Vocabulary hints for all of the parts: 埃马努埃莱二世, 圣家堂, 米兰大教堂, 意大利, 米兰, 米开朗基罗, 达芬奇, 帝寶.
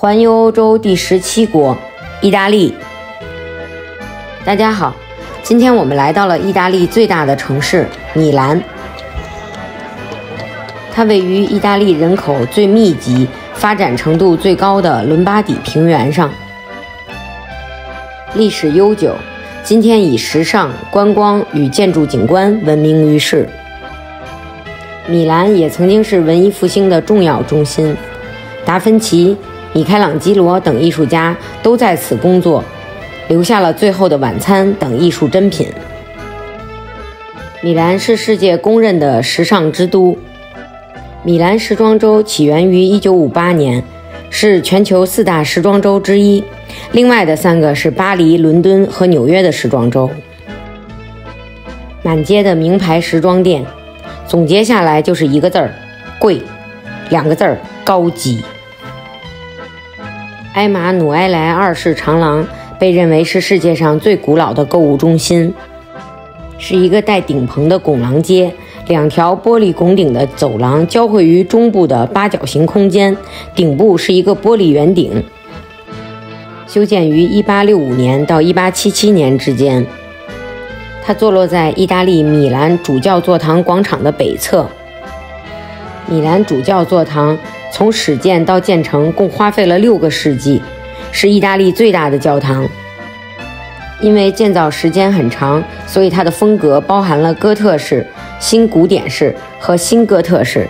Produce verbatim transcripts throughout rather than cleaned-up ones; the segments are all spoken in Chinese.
环游欧洲第十七国——意大利。大家好，今天我们来到了意大利最大的城市米兰。它位于意大利人口最密集、发展程度最高的伦巴底平原上，历史悠久，今天以时尚、观光与建筑景观闻名于世。米兰也曾经是文艺复兴的重要中心，达芬奇、米开朗基罗等艺术家都在此工作，留下了《最后的晚餐》等艺术珍品。米兰是世界公认的时尚之都。米兰时装周起源于一九五八年，是全球四大时装周之一，另外的三个是巴黎、伦敦和纽约的时装周。满街的名牌时装店，总结下来就是一个字儿：贵，两个字儿：高级。埃马努埃莱二世长廊被认为是世界上最古老的购物中心，是一个带顶棚的拱廊街，两条玻璃拱顶的走廊交汇于中部的八角形空间，顶部是一个玻璃圆顶，修建于一八六五年到一八七七年之间。它坐落在意大利米兰主教座堂广场的北侧。米兰主教座堂从始建到建成共花费了六个世纪，是意大利最大的教堂。因为建造时间很长，所以它的风格包含了哥特式、新古典式和新哥特式，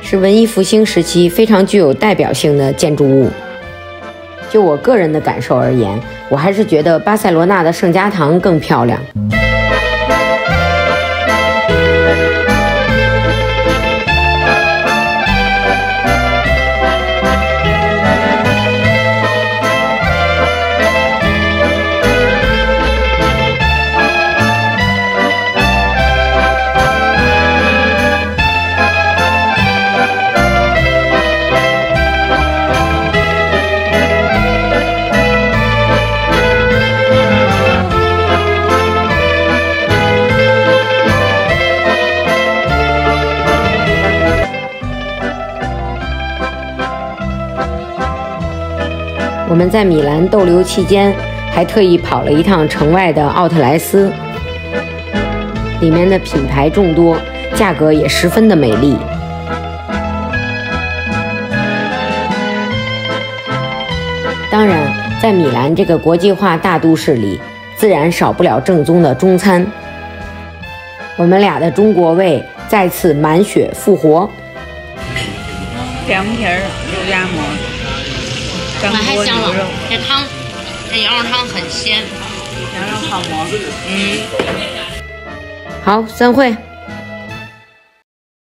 是文艺复兴时期非常具有代表性的建筑物。就我个人的感受而言，我还是觉得巴塞罗那的圣家堂更漂亮。我们在米兰逗留期间，还特意跑了一趟城外的奥特莱斯，里面的品牌众多，价格也十分的美丽。当然，在米兰这个国际化大都市里，自然少不了正宗的中餐。我们俩的中国胃再次满血复活。凉皮儿、肉夹馍。我还想了，这汤，这羊肉汤很鲜，羊肉泡馍。嗯，好，散会。